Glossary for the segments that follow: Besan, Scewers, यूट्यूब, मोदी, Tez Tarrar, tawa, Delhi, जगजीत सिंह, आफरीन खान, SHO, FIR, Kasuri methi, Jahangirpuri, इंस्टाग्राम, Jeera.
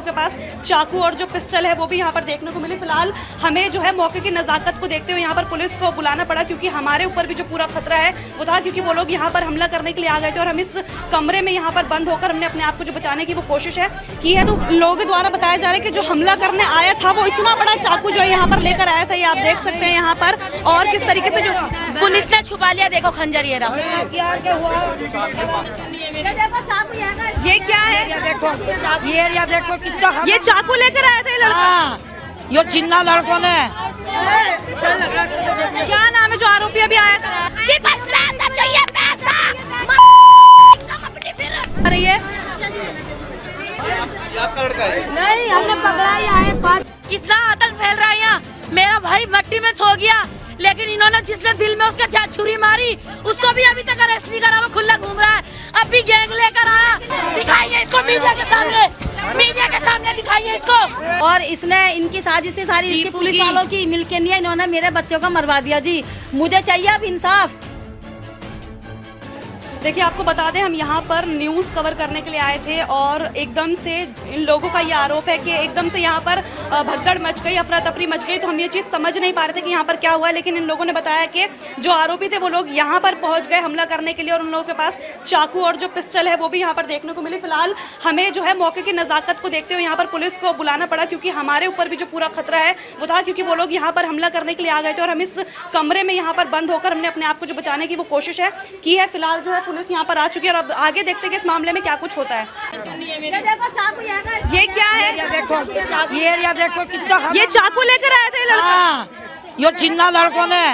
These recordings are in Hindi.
लोगों के पास चाकू और जो पिस्टल है वो भी यहाँ पर देखने को मिली। फिलहाल हमें जो है मौके की नज़ाकत को देखते हुए यहाँ पर पुलिस को बुलाना पड़ा, क्योंकि हमारे ऊपर भी जो पूरा खतरा है वो था, क्योंकि वो लोग यहाँ पर हमला करने के लिए आ गए थे और हम इस कमरे में यहाँ पर बंद होकर हमने अपने आप को जो बचाने की वो कोशिश है की है। तो लोगों द्वारा बताया जा रहा है कि जो हमला करने आया था वो इतना बड़ा चाकू जो यहाँ पर लेकर आया था, ये आप देख सकते हैं यहाँ पर, और किस तरीके से जो पुलिस ने छुपा लिया। देखो खंजर, ये ये क्या है, ये देखो, ये एरिया देखो कितना, ये चाकू लेकर आया था ये लड़का, ये जिन्ना लड़कों ने। क्या नाम है जो आरोपी अभी आया था? कि बस पैसा चाहिए, पैसा अपनी है। नहीं, हमने पकड़ा ही आए। कितना आतंक फैल रहा है यहाँ। मेरा भाई मट्टी में सो गया, लेकिन इन्होंने जिसने दिल में उसके छुरी मारी उसको भी अभी तक अरेस्ट नहीं करा, वो खुला घूम रहा है। अब भी गैंग लेकर आया, दिखाइए इसको मीडिया के सामने दिखाइए इसको। और इसने इनकी साजिश थी सारी, इसकी पुलिस वालों की मिलके नहीं है, इन्होंने मेरे बच्चों को मरवा दिया जी। मुझे चाहिए अब इंसाफ। देखिए आपको बता दें, हम यहाँ पर न्यूज़ कवर करने के लिए आए थे और एकदम से इन लोगों का ये आरोप है कि एकदम से यहाँ पर भगदड़ मच गई, अफरा तफरी मच गई। तो हम ये चीज़ समझ नहीं पा रहे थे कि यहाँ पर क्या हुआ, लेकिन इन लोगों ने बताया कि जो आरोपी थे वो लोग यहाँ पर पहुँच गए हमला करने के लिए और उन लोगों के पास चाकू और जो पिस्टल है वो भी यहाँ पर देखने को मिली। फिलहाल हमें जो है मौके की नज़ाकत को देखते हुए यहाँ पर पुलिस को बुलाना पड़ा, क्योंकि हमारे ऊपर भी जो पूरा खतरा है वो था, क्योंकि वो लोग यहाँ पर हमला करने के लिए आ गए थे और हम इस कमरे में यहाँ पर बंद होकर हमने अपने आप को जो बचाने की वो कोशिश है की है। फिलहाल जो है पुलिस यहाँ पर आ चुकी है और अब आगे देखते हैं कि इस मामले में क्या कुछ होता है। ये क्या है, ये देखो, ये एरिया देखो कितना, ये चाकू लेकर आया था ये लड़का, ये जिन्ना लड़कों ने।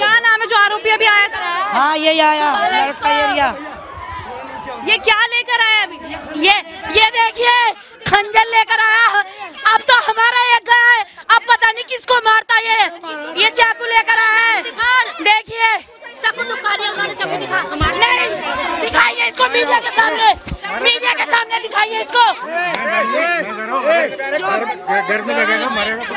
क्या नाम है जो आरोपी अभी आया था? हाँ, ये आया लड़का एरिया। ये क्या लेकर आया अभी? ये देखिए खंजर लेकर आया। अब तो हमारा एक गया है, अब पता नहीं किसको मारता है। ये चाकू लेकर आया है, देखिए चाकू तो चाकू दिखा, नहीं दिखाइए इसको मीडिया के सामने, मीडिया के सामने दिखाइए इसको।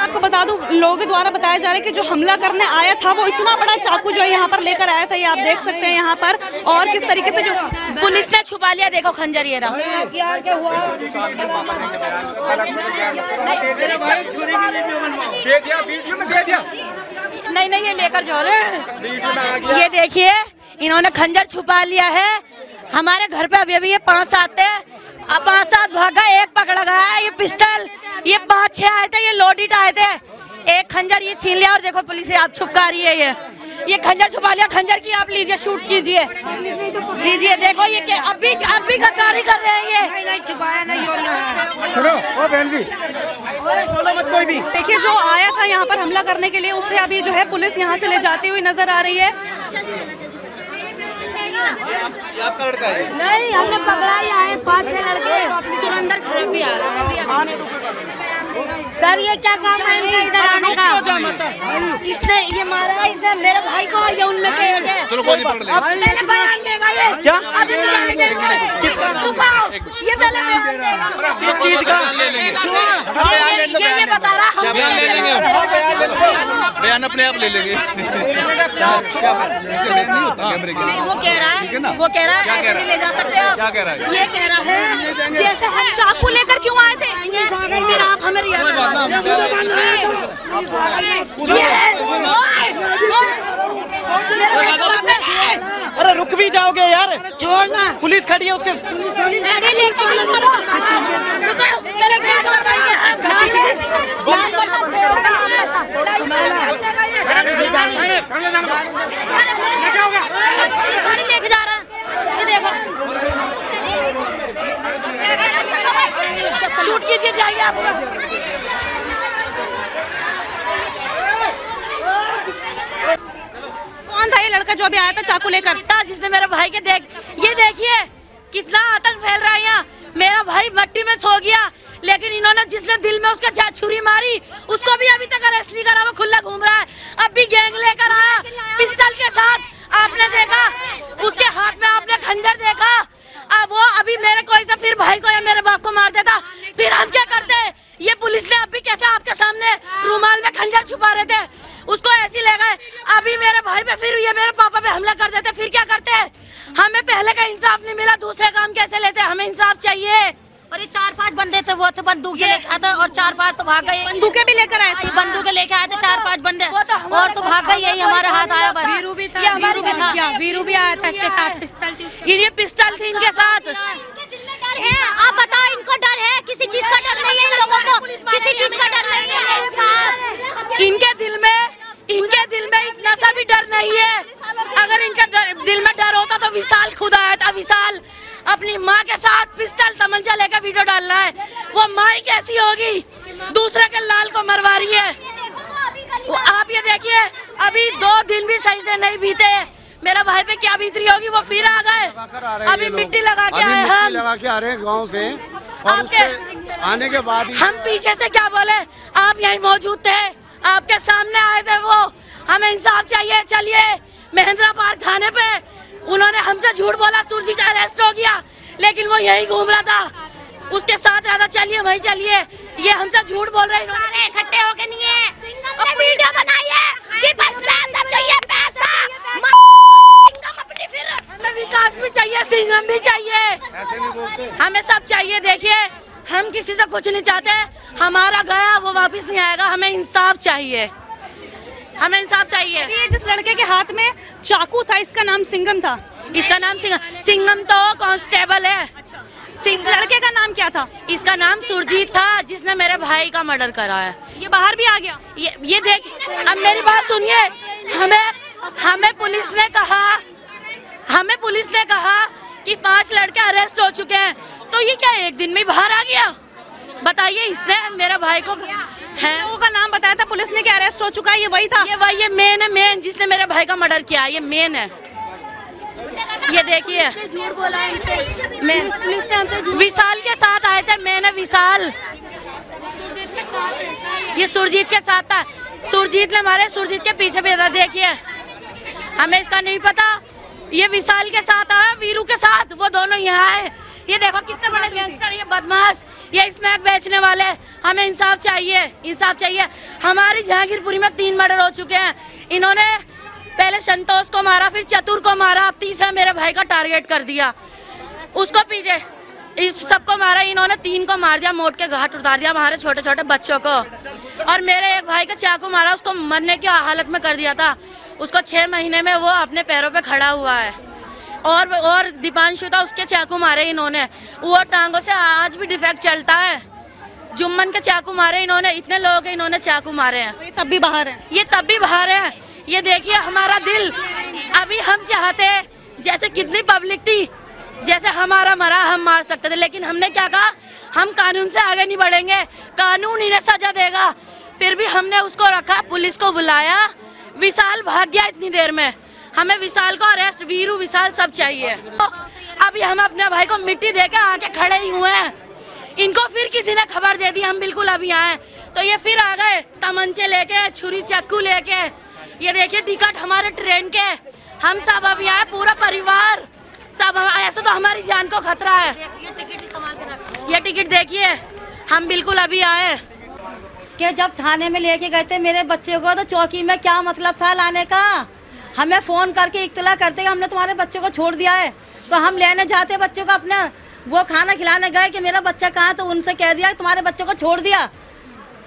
आपको बता दूं, लोगों द्वारा बताया जा रहा है कि जो हमला करने आया था वो इतना बड़ा चाकू जो यहाँ पर लेकर आया था, ये आप देख सकते हैं यहाँ पर, और किस तरीके से जो पुलिस ने छुपा लिया। देखो खंजर, ये रहा। नहीं, ये लेकर जाओ, ये देखिए इन्होंने खंजर छुपा लिया है। हमारे घर पे अभी अभी ये 5-7 थे, 5-7 भागा, एक पकड़ा गया। ये पिस्टल ये 5-6 आए थे, ये लोडेड आए थे। एक खंजर ये छीन लिया और देखो पुलिस आप छुपका रही है। ये खंजर छुपा लिया, खंजर की आप लीजिए, शूट कीजिए, लीजिए। देखो ये क्या अब भी गद्दारी कर रहे हैं। ये नहीं छुपाया, नहीं कोई भी। देखिए जो आया था यहाँ पर हमला करने के लिए उसे अभी जो है पुलिस यहाँ से ले जाती हुई नजर आ रही है। नहीं, हमने पकड़ा ही आए 5-6 लड़के, सुरेंद्र खराब भी आ रहा है। सर ये क्या काम है इनका इधर आने का? इसने ये मारा, इसने मेरे भाई को, ये उनमें से एक है। चलो कोई नहीं, पहले बयान देगा ये। क्या अभी नहीं देगा? किसका ये पहले बयान देगा? किस चीज का ये बता रहा? हम बयान ले लेंगे, बयान अपने आप ले लेंगे। वो कह रहा है ऐसे नहीं ले जा सकते आप। ये कह रहा है जैसे हम चाकू लेकर क्यों आए थे, फिर आप हमें अरे रुक भी जाओगे यार, पुलिस खड़ी है उसके। शूट कीजिए, जाइए आप। कौन था ये लड़का जो अभी आया था चाकू लेकर? जिसने मेरे भाई के ये देखिए कितना आतंक फैल रहा है यहाँ। मेरा भाई मट्टी में सो गया, लेकिन इन्होंने जिसने दिल में उसके छुरी मारी उसको भी अभी तक अरेस्ट नहीं करा, वो खुला घूम रहा है। अब भी गैंग लेकर आया पिस्टल के साथ, आपने देखा उसके हाथ में आपने खंजर देखा। अब वो अभी मेरे कोई सा फिर भाई को या मेरे बाप को मार देता, फिर हम क्या करते? ये पुलिस ने अभी कैसे आपके सामने रूमाल में खंजर छुपा रहे थे, उसको ऐसी ले गए। अभी मेरे भाई पे फिर ये मेरे पापा पे हमला कर देते, फिर क्या करते? हमें पहले का इंसाफ नहीं मिला, दूसरे काम कैसे लेते? हमें इंसाफ चाहिए। और ये 4-5 बंदे थे, वो थे बंदूक लेकर आए और 4-5 तो भाग गए। बंदूकें भी लेकर आए थे, बंदूकें लेकर आए थे 4-5 बंदे और तो भाग गए। यही हमारे हाथ आया, बस वीरू भी था, वीरू भी आया था इसके साथ, पिस्टल, ये पिस्टल थी इनके साथ। आप बताओ, इनको डर है? किसी चीज का डर नहीं है इन लोगों को, किसी चीज का डर नहीं है इनके दिल में। इनके दिल में इतना सा भी डर नहीं है। अगर इनका दिल में डर होता तो विशाल खुद आया था। विशाल अपनी माँ के साथ पिस्टल तमंचा लेकर वीडियो डाल रहा है। वो माँ कैसी होगी, दूसरे के लाल को मरवा रही है। आप ये देखिए, अभी 2 दिन भी सही से नहीं बीते, मेरा भाई पे क्या बीत रही होगी। वो फिर आ गए, अभी मिट्टी लगा के आए, हम लगा के आ रहे हैं गाँव से। आपके आने के बाद हम पीछे से क्या बोले, आप यही मौजूद थे, आपके सामने आए थे वो, हमें इंसाफ चाहिए। चलिए महेंद्रा पार्क थाने पे उन्होंने हमसे झूठ बोला, सुरजीत अरेस्ट हो गया, लेकिन वो यही घूम रहा था, उसके साथ रहा था। चलिए भाई चलिए, ये हमसे झूठ बोल रहे हैं। इकट्ठे हो के नहीं है और वीडियो बनाई है कि बस पैसा चाहिए, पैसा, सिंघम अपनी, फिर हमें विकास भी चाहिए, सिंघम भी चाहिए, हमें सब चाहिए। देखिए हम किसी से कुछ नहीं चाहते, हमारा गया वो वापस नहीं आएगा, हमें इंसाफ चाहिए, हमें इंसाफ चाहिए। ये जिस लड़के के हाथ में चाकू था, इसका नाम सिंघम था, इसका नाम सिंघम, सिंघम तो कांस्टेबल है। सिंह लड़के का नाम क्या था? इसका नाम सुरजीत था, जिसने मेरे भाई का मर्डर करा है। ये बाहर भी आ गया, ये देख। अब मेरी बात सुनिए, हमें पुलिस ने कहा कि 5 लड़के अरेस्ट हो चुके हैं, तो ये क्या एक दिन में बाहर आ गया? बताइए, इसने मेरे भाई को है का नाम बताया था पुलिस ने कि अरेस्ट हो चुका है, ये वही था, ये वही है, मेन है, मेन जिसने मेरे भाई का मर्डर किया, ये मेन है। ये देखिए, विशाल के साथ आए थे, मैंने विशाल, ये सुरजीत के साथ था, सुरजीत ने हमारे, सुरजीत के पीछे भी था। देखिए, हमें इसका नहीं पता, ये विशाल के साथ आया, वीरू के साथ, वो दोनों यहाँ आए। ये देखो कितने बड़े गैंगस्टर, ये बदमाश, ये स्मैक बेचने वाले। हमें इंसाफ चाहिए, इंसाफ चाहिए। हमारी जहांगीरपुरी में 3 मर्डर हो चुके हैं। इन्होंने पहले संतोष को मारा, फिर चतुर को मारा, अब तीसरा मेरे भाई का टारगेट कर दिया, उसको पीछे सबको मारा। इन्होंने 3 को मार दिया, मौत के घाट उतार दिया, हमारे छोटे छोटे बच्चों को। और मेरे एक भाई का चाकू मारा, उसको मरने की हालत में कर दिया था, उसको 6 महीने में वो अपने पैरों पे खड़ा हुआ है। और दीपांशु था, उसके चाकू मारे इन्होंने, वो टांगों से आज भी डिफेक्ट चलता है। जुम्मन के चाकू मारे इन्होंने, इतने लोगों के इन्होंने चाकू मारे हैं, ये तब भी बाहर है, ये तब भी बाहर है। ये देखिए, हमारा दिल, अभी हम चाहते जैसे कितनी पब्लिक थी, जैसे हमारा मरा हम मार सकते थे, लेकिन हमने क्या कहा, हम कानून से आगे नहीं बढ़ेंगे, कानून इन्हें सजा देगा। फिर भी हमने उसको रखा, पुलिस को बुलाया, विशाल भाग गया इतनी देर में। हमें विशाल को अरेस्ट, वीरू, विशाल सब चाहिए। अभी हम अपने भाई को मिट्टी देकर आके खड़े ही हुए हैं, इनको फिर किसी ने खबर दे दी, हम बिल्कुल अभी आए तो ये फिर आ गए, तमंचे लेके, छुरी चाकू लेके। ये देखिए टिकट हमारे ट्रेन के, हम सब अभी आए, पूरा परिवार सब। ऐसे तो हमारी जान को खतरा है। ये टिकट देखिए, हम बिल्कुल अभी आए कि जब थाने में लेके गए थे मेरे बच्चे को, तो चौकी में क्या मतलब था लाने का, हमें फ़ोन करके इत्तला करते कि हमने तुम्हारे बच्चे को छोड़ दिया है। तो हम लेने जाते बच्चे को, अपना वो खाना खिलाने गए कि मेरा बच्चा कहाँ, तो उनसे कह दिया तुम्हारे बच्चे को छोड़ दिया।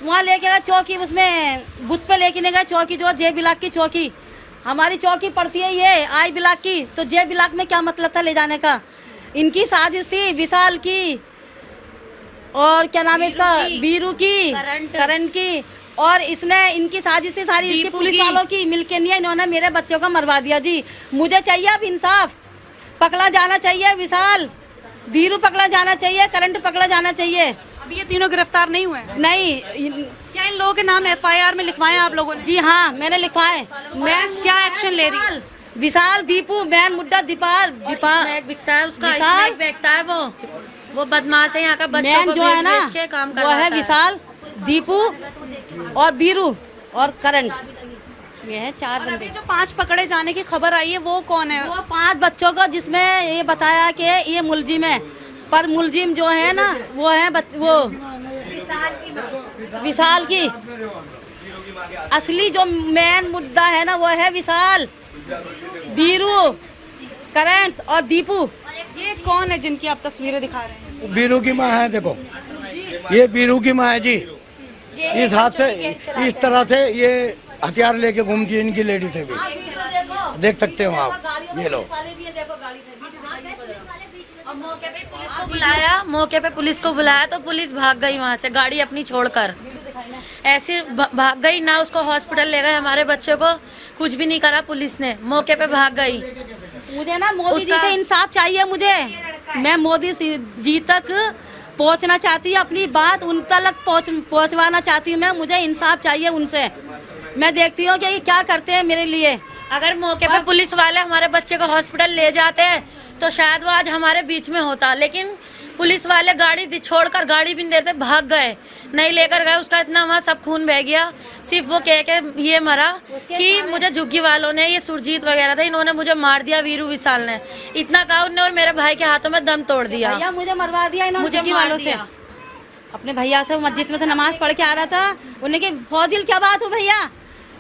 वहाँ लेके गए चौकी, उसमें बुथ पे लेके नहीं गए, चौकी जो जे ब्लॉक की चौकी, हमारी चौकी पड़ती है ये आई ब्लॉक की, तो जे ब्लॉक में क्या मतलब था ले जाने का। इनकी साजिश थी विशाल की, और क्या नाम है इसका, वीरू की, करण की, और इसने इनकी साजिश थी सारी, इसकी पुलिस वालों की मिलके नहीं, इन्होंने मेरे बच्चों को मरवा दिया। जी मुझे चाहिए अब इंसाफ, पकड़ा जाना चाहिए विशाल, वीरू पकड़ा जाना चाहिए, करंट पकड़ा जाना चाहिए। अब ये तीनों गिरफ्तार नहीं हुए? नहीं। क्या इन लोगों के नाम FIR में लिखवाए आप लोगों ने? जी हाँ, मैंने लिखवाए। मैं क्या एक्शन ले रही हूँ? विशाल, दीपू, बैन, मुड्डा, दीपाल बिकता है उसका, विशाल बिकता है, वो बदमाश है यहाँ का, बच्चों को जो है ना काम वो है विशाल, दीपू और वीरू और करण, ये है 4 बंदे। जो 5 पकड़े जाने की खबर आई है वो कौन है? वो 5 बच्चों को, जिसमें ये बताया कि ये मुलजिम है, पर मुलजिम जो है ना वो है विशाल की, असली जो मेन मुद्दा है ना वो है विशाल, वीरू, करण और दीपू। ये कौन है जिनकी आप तस्वीरें दिखा रहे हैं? बीरू की माँ है, देखो ये बीरू की माँ है जी। इस हाथ से इस तरह से ये हथियार लेके घूमती है इनकी लेडी थे भी, देख सकते हो आप। ये लोग मौके पे पुलिस को बुलाया तो पुलिस भाग गई वहाँ से, गाड़ी अपनी छोड़कर ऐसी भाग गई ना। उसको हॉस्पिटल ले गए, हमारे बच्चे को कुछ भी नहीं करा पुलिस ने, मौके पे भाग गई। मुझे ना मोदी जी से इंसाफ चाहिए, मुझे मैं मोदी जी तक पहुँचना चाहती हूँ, अपनी बात उन तक पहुँचवाना चाहती हूँ मैं। मुझे इंसाफ चाहिए उनसे, मैं देखती हूँ कि ये क्या करते हैं मेरे लिए। अगर मौके पे पुलिस वाले हमारे बच्चे को हॉस्पिटल ले जाते हैं तो शायद वो आज हमारे बीच में होता, लेकिन पुलिस वाले गाड़ी छोड़कर, गाड़ी भी नहीं देते, भाग गए, नहीं लेकर गए। उसका इतना वहाँ सब खून बह गया, सिर्फ वो कह के ये मरा कि मुझे झुग्गी वालों ने, ये सुरजीत वगैरह था, इन्होंने मुझे मार दिया, वीरू विशाल ने, इतना कहा उन्होंने, और मेरे भाई के हाथों में दम तोड़ दिया, मुझे मरवा दिया इन्होंने झुग्गी वालों से। अपने भैया से मस्जिद में से नमाज पढ़ के आ रहा था, उन्हें कि फौजिल क्या बात हो भैया,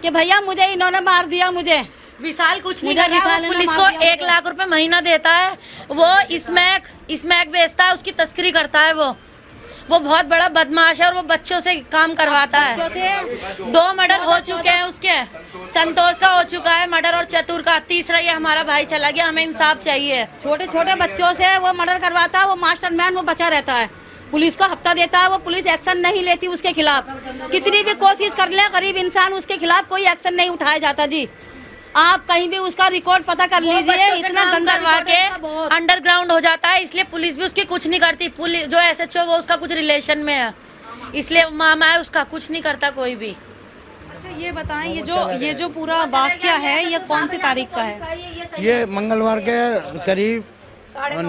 कि भैया मुझे इन्होंने मार दिया, मुझे विशाल कुछ नहीं कर रहा। पुलिस को 1 लाख रुपए महीना देता है, वो स्मैक बेचता है, उसकी तस्करी करता है। वो बहुत बड़ा बदमाश है और वो बच्चों से काम करवाता है। 2 मर्डर हो चुके हैं उसके, संतोष का हो चुका है मर्डर और चतुर का, तीसरा ये हमारा भाई चला गया। हमें इंसाफ चाहिए। छोटे छोटे बच्चों से वो मर्डर करवाता है, वो मास्टरमैन वो बचा रहता है। पुलिस को हफ्ता देता है, वो पुलिस एक्शन नहीं लेती उसके खिलाफ, कितनी भी कोशिश कर ले गरीब इंसान, उसके खिलाफ कोई एक्शन नहीं उठाया जाता जी। आप कहीं भी उसका रिकॉर्ड पता कर लीजिए, इतना गंदा करके अंडरग्राउंड हो जाता है, इसलिए पुलिस भी उसकी कुछ नहीं करती। पुलिस जो SHO वो उसका कुछ रिलेशन में है, इसलिए मामा है उसका, कुछ नहीं करता कोई भी। अच्छा ये बताएं, ये जो पूरा वाकया है ये कौन सी तारीख का है? ये मंगलवार के करीब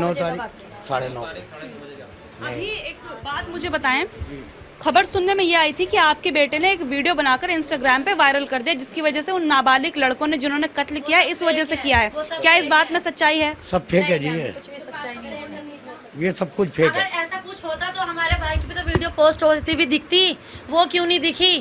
9:30 अभी एक बात मुझे बताएं, खबर सुनने में ये आई थी कि आपके बेटे ने एक वीडियो बनाकर इंस्टाग्राम पे वायरल कर दिया, जिसकी वजह से उन नाबालिग लड़कों ने जिन्होंने कत्ल किया इस वजह से किया है, क्या इस बात में सच्चाई है? सब फेक है जी, ये सब कुछ फेक है। अगर ऐसा कुछ होता तो हमारे भाई की भी तो वीडियो पोस्ट होती हुई दिखती, वो क्यों नहीं दिखी?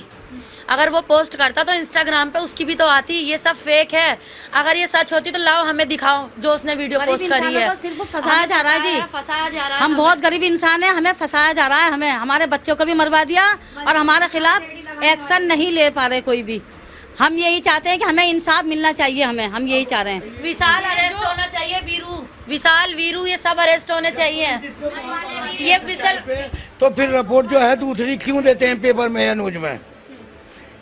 अगर वो पोस्ट करता तो इंस्टाग्राम पे उसकी भी तो आती। ये सब फेक है, अगर ये सच होती तो लाओ हमें दिखाओ जो उसने वीडियो पोस्ट करी है। सिर्फ फसाया जा रहा है जी, फसाया जा रहा है। हम बहुत गरीब इंसान है, हमें फसाया जा रहा है, हमें हमारे बच्चों को भी मरवा दिया और हमारे खिलाफ एक्शन नहीं ले पा रहे कोई भी। हम यही चाहते हैं कि हमें इंसाफ मिलना चाहिए, हमें हम यही चाह रहे हैं। विशाल अरेस्ट होना चाहिए, विशाल वीरू ये सब अरेस्ट होने चाहिए। ये विशाल तो फिर रिपोर्ट जो है दूसरी क्यों देते हैं पेपर में या न्यूज में?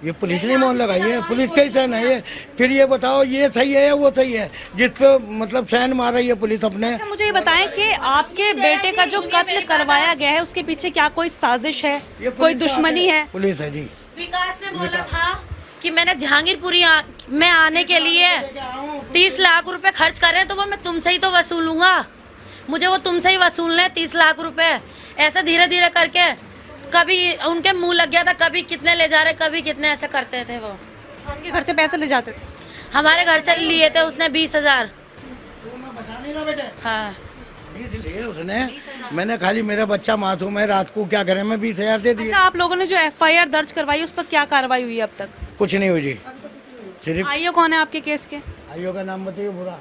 ये पुलिस ने मोहर लगाई है, पुलिस का ही सहन है ये। फिर ये बताओ ये सही है या वो सही है जिस पे मतलब सहन मार रही है पुलिस अपने। अच्छा मुझे ये बताएं कि आपके बेटे का जो कत्ल करवाया गया है उसके पीछे क्या कोई साजिश है, कोई दुश्मनी है? पुलिस है जी। विकास ने बोला था कि मैंने जहांगीरपुरी में आने के लिए 30 लाख रुपए खर्च करे, तो वो मैं तुमसे ही तो वसूलूंगा, मुझे वो तुमसे ही वसूलना है 30 लाख रुपए। ऐसा धीरे धीरे करके कभी उनके मुंह लग गया था, कभी कितने ले जा रहे, कभी कितने, ऐसे करते थे। वो उनके घर से पैसे ले जाते थे, हमारे घर से लिए थे उसने 20,000। हाँ 20 लिए उसने, मैंने खाली मेरा बच्चा मासूम है, रात को क्या करें मैं 20,000 दे दिए। अच्छा, आप लोगों ने जो FIR दर्ज करवाई उस पर क्या कार्रवाई हुई अब तक? कुछ नहीं हुई जी। सिर्फ आईओ कौन है आपके केस के? आईओ का नाम बताइए बुरा।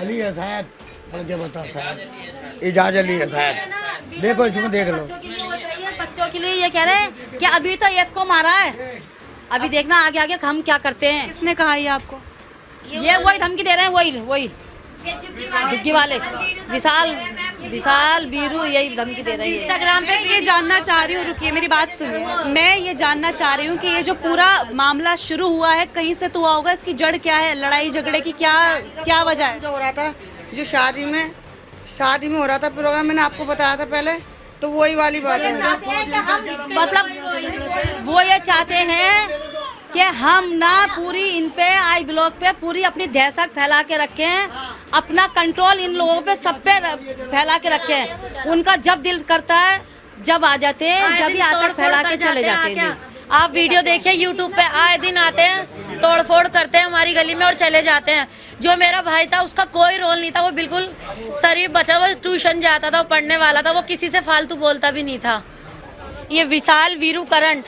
अली असाद इजाजत लिए शायद, देखो इसमें देख लो। बच्चों के लिए ये कह रहे हैं कि अभी तो एक को मारा है, अभी देखना आगे आगे हम क्या करते हैं। किसने कहा ये आपको? ये वही धमकी दे रहे हैं, वही झुग्गी वाले विशाल वीरू यही धमकी दे रही है इंस्टाग्राम पे। ये जानना चाह रही हूँ, रुकिए मेरी बात सुनिए, मैं ये जानना चाह रही हूँ कि ये जो पूरा मामला शुरू हुआ है कहीं से तो हुआ होगा, इसकी जड़ क्या है? लड़ाई झगड़े की क्या वजह है? जो शादी में हो रहा था प्रोग्राम, मैंने आपको बताया था पहले, तो वही वाली बात है। मतलब वो ये चाहते हैं कि हम ना पूरी इन पे आई ब्लॉक पे पूरी अपनी दहशत फैला के रखें, अपना कंट्रोल इन लोगों पे सब पे फैला के रखें। उनका जब दिल करता है जब आ जाते हैं, जब ही आकर फैला के चले जाते हैं। आप वीडियो देखिए यूट्यूब पे, आए दिन आते हैं, तोड़फोड़ करते हैं हमारी गली में और चले जाते हैं। जो मेरा भाई था उसका कोई रोल नहीं था, वो बिल्कुल शरीफ बच्चा, वो ट्यूशन जाता था, वो पढ़ने वाला था, वो किसी से फालतू बोलता भी नहीं था। ये विशाल वीरू करंट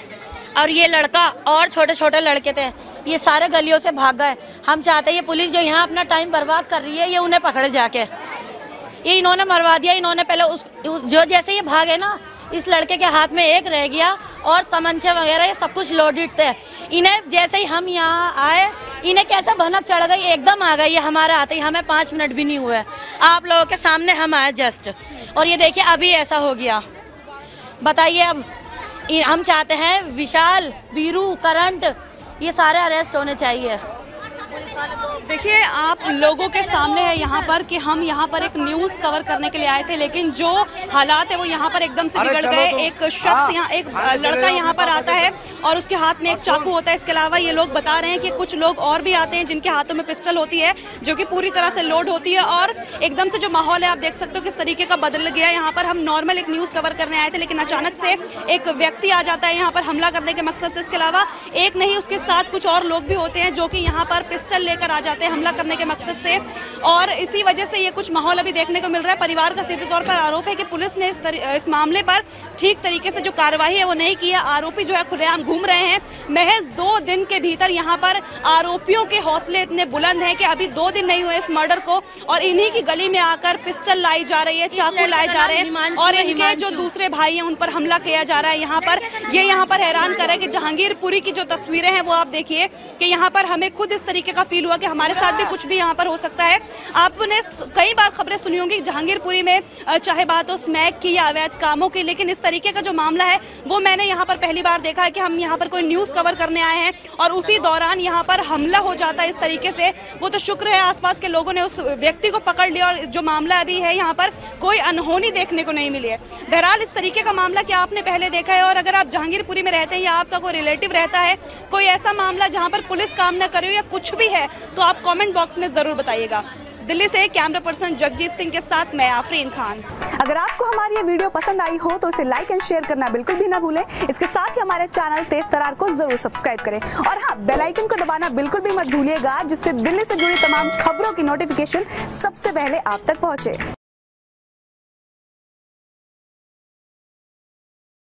और ये लड़का और छोटे छोटे लड़के थे। ये सारे गलियों से भाग गए। हम चाहते हैं ये पुलिस जो यहाँ अपना टाइम बर्बाद कर रही है ये उन्हें पकड़े जाके, ये इन्होंने मरवा दिया। इन्होंने पहले उस जो जैसे ये भागे ना, इस लड़के के हाथ में एक रह गया और तमंचे वगैरह ये सब कुछ लोडेड थे। इन्हें जैसे ही हम यहाँ आए इन्हें कैसे भनक चढ़ गई, एकदम आ गई। ये हमारे आते ही हमें 5 मिनट भी नहीं हुए, आप लोगों के सामने हम आए जस्ट, और ये देखिए अभी ऐसा हो गया। बताइए अब हम चाहते हैं विशाल, वीरू, करंट ये सारे अरेस्ट होने चाहिए। देखिए आप लोगों के सामने है यहाँ पर कि हम यहाँ पर एक न्यूज़ कवर करने के लिए आए थे, लेकिन जो हालात है वो यहाँ पर एकदम से बिगड़ गए। एक शख्स यहाँ, एक लड़का यहाँ पर आता है और उसके हाथ में एक चाकू होता है। इसके अलावा ये लोग बता रहे हैं कि कुछ लोग और भी आते हैं जिनके हाथों में पिस्टल होती है जो कि पूरी तरह से लोड होती है। और एकदम से जो माहौल है आप देख सकते हो किस तरीके का बदल गया है। यहाँ पर हम नॉर्मल एक न्यूज़ कवर करने आए थे, लेकिन अचानक से एक व्यक्ति आ जाता है यहाँ पर हमला करने के मकसद से। इसके अलावा एक नहीं, उसके साथ कुछ और लोग भी होते हैं जो कि यहाँ पर पिस्टल लेकर आ जाते हैं हमला करने के मकसद से, और इसी वजह से ये कुछ माहौल अभी देखने को मिल रहा है। परिवार का सीधे तौर पर आरोप है कि पुलिस ने इस मामले पर ठीक तरीके से जो कार्रवाई है वो नहीं की है। आरोपी जो है खुलेआम घूम रहे हैं। महज 2 दिन के भीतर यहाँ पर आरोपियों के हौसले इतने बुलंद हैं कि अभी 2 दिन नहीं हुए इस मर्डर को और इन्हीं की गली में आकर पिस्टल लाई जा रही है, चाकू लाए जा रहे हैं और इनके जो दूसरे भाई हैं उन पर हमला किया जा रहा है। यहाँ पर ये यहाँ पर हैरान कर रहा है कि जहांगीरपुरी की जो तस्वीरें हैं वो आप देखिए कि यहाँ पर हमें खुद इस तरीके का फील हुआ कि हमारे साथ भी कुछ भी यहाँ पर हो सकता है। आपने कई बार खबरें सुनी होंगी जहांगीरपुरी में, चाहे बात हो स्मैक की या अवैध कामों की, लेकिन इस तरीके का जो मामला है वो मैंने यहाँ पर पहली बार देखा है कि हम यहाँ पर कोई न्यूज़ कवर करने आए हैं और उसी दौरान यहाँ पर हमला हो जाता है इस तरीके से। वो तो शुक्र है आसपास के लोगों ने उस व्यक्ति को पकड़ लिया और जो मामला अभी है यहाँ पर कोई अनहोनी देखने को नहीं मिली है। बहरहाल इस तरीके का मामला क्या आपने पहले देखा है, और अगर आप जहांगीरपुरी में रहते हैं या आपका कोई रिलेटिव रहता है, कोई ऐसा मामला जहाँ पर पुलिस काम न करे या कुछ भी है, तो आप कमेंट बॉक्स में जरूर बताइएगा। दिल्ली से कैमरा पर्सन जगजीत सिंह के साथ मैं आफरीन खान। अगर आपको हमारी ये वीडियो पसंद आई हो तो उसे लाइक एंड शेयर करना बिल्कुल भी ना भूलें। इसके साथ ही हमारे चैनल तेज तरार को जरूर सब्सक्राइब करें और हाँ, बेल आइकन को दबाना बिल्कुल भी मत भूलिएगा, जिससे दिल्ली से जुड़ी तमाम खबरों की नोटिफिकेशन सबसे पहले आप तक पहुंचे।